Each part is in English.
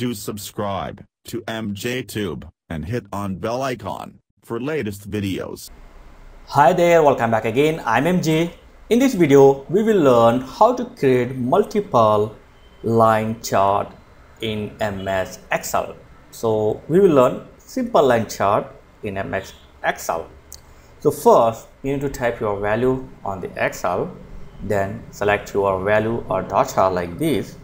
Do subscribe to MJTube and hit on bell icon for latest videos. Hi there, welcome back again. I'm MJ. In this video, we will learn how to create multiple line chart in MS Excel. So we will learn simple line chart in MS Excel. So first, you need to type your value on the Excel, then select your value or data like this.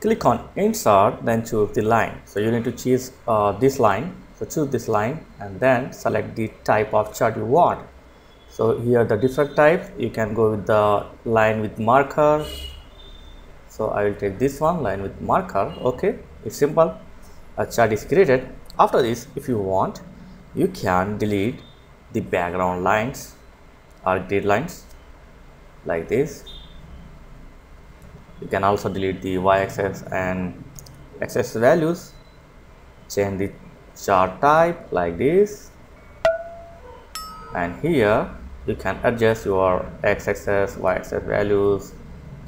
Click on insert, then choose the line. So you need to choose this line. So choose this line and then select the type of chart you want. So here the different types, you can go with the line with marker. So I will take this one, line with marker. Okay, it's simple. A chart is created. After this, if you want, you can delete the background lines or grid lines like this. You can also delete the y-axis and x-axis values. Change the chart type like this, and here you can adjust your x-axis, y-axis values,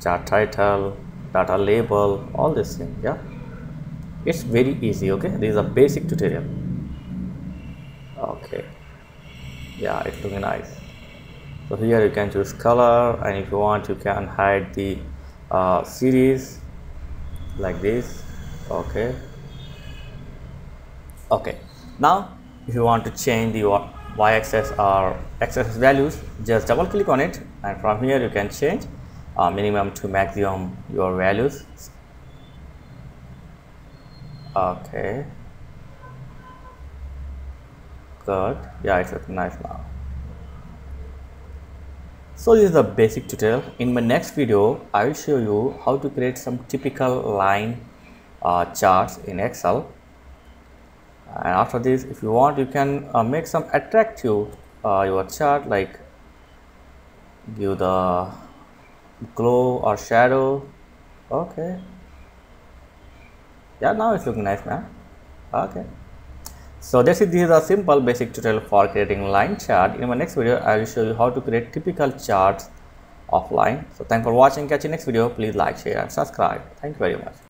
chart title, data label, all these things. Yeah, it's very easy. Okay, this is a basic tutorial. Okay, yeah, it's looking nice. So here you can choose color, and if you want, you can hide the series like this. Okay, now if you want to change the y-axis or x-axis values, just double click on it, and from here you can change minimum to maximum your values. Okay, good. Yeah, it's nice now. So this is a basic tutorial. In my next video, I will show you how to create some typical line charts in Excel. And after this, if you want, you can make some attractive your chart, like give the glow or shadow. Okay. Yeah, now it's looking nice, man. Okay. So this is a simple basic tutorial for creating line chart. In my next video, I will show you how to create typical charts of line. So thanks for watching. Catch you next video. Please like, share and subscribe. Thank you very much.